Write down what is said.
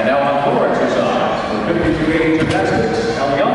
and Alvin Flores resides for 5280 Gymnastics, Allianz.